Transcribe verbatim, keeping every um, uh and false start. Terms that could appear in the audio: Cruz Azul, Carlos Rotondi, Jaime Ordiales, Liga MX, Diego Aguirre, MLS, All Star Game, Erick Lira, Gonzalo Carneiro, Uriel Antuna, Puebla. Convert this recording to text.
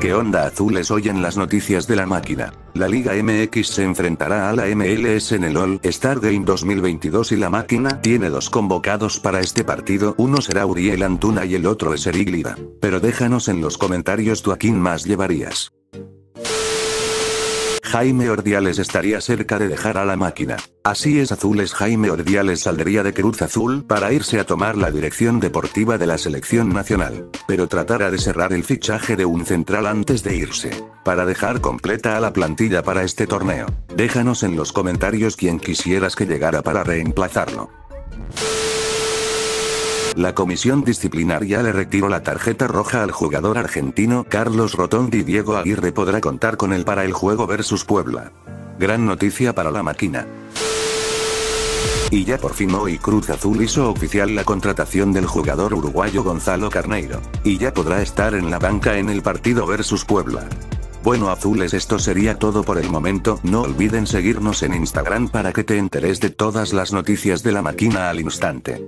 ¿Qué onda azules? Hoy en las noticias de la máquina, la Liga M X se enfrentará a la M L S en el All Star Game dos mil veintidós y la máquina tiene dos convocados para este partido, uno será Uriel Antuna y el otro es Erick Lira. Pero déjanos en los comentarios tú a quién más llevarías. Jaime Ordiales estaría cerca de dejar a la máquina. Así es azules, Jaime Ordiales saldría de Cruz Azul para irse a tomar la dirección deportiva de la selección nacional, pero tratará de cerrar el fichaje de un central antes de irse, para dejar completa a la plantilla para este torneo. Déjanos en los comentarios quién quisieras que llegara para reemplazarlo. La comisión disciplinaria le retiró la tarjeta roja al jugador argentino Carlos Rotondi. Diego Aguirre podrá contar con él para el juego versus Puebla. Gran noticia para la máquina. Y ya por fin hoy Cruz Azul hizo oficial la contratación del jugador uruguayo Gonzalo Carneiro, y ya podrá estar en la banca en el partido versus Puebla. Bueno azules, esto sería todo por el momento, no olviden seguirnos en Instagram para que te enteres de todas las noticias de la máquina al instante.